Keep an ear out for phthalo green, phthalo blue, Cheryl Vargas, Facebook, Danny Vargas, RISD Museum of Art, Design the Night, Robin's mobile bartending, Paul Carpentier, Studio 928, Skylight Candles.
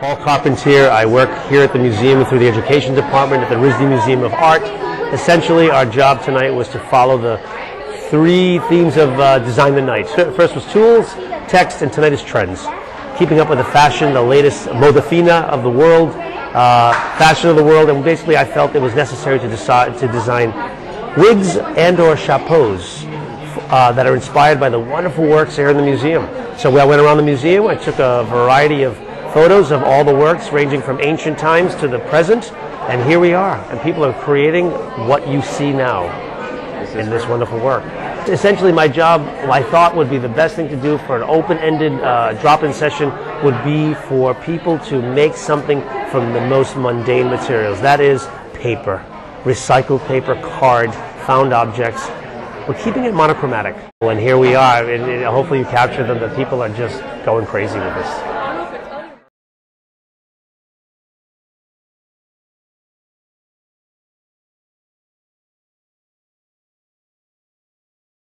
Paul Carpentier. I work here at the museum through the education department at the RISD Museum of Art. Essentially, our job tonight was to follow the three themes of Design the Night. First was tools, text, and tonight is trends. Keeping up with the fashion, the latest moda fina of the world, fashion of the world, and basically I felt it was necessary to design wigs and or chapeaus that are inspired by the wonderful works here in the museum. So I went around the museum, I took a variety of photos of all the works ranging from ancient times to the present, and here we are, and people are creating what you see now in this wonderful work. Essentially my job, I thought would be the best thing to do for an open-ended drop-in session would be for people to make something from the most mundane materials, that is paper, recycled paper, card, found objects. We're keeping it monochromatic. And here we are, and hopefully you capture them, the people are just going crazy with this.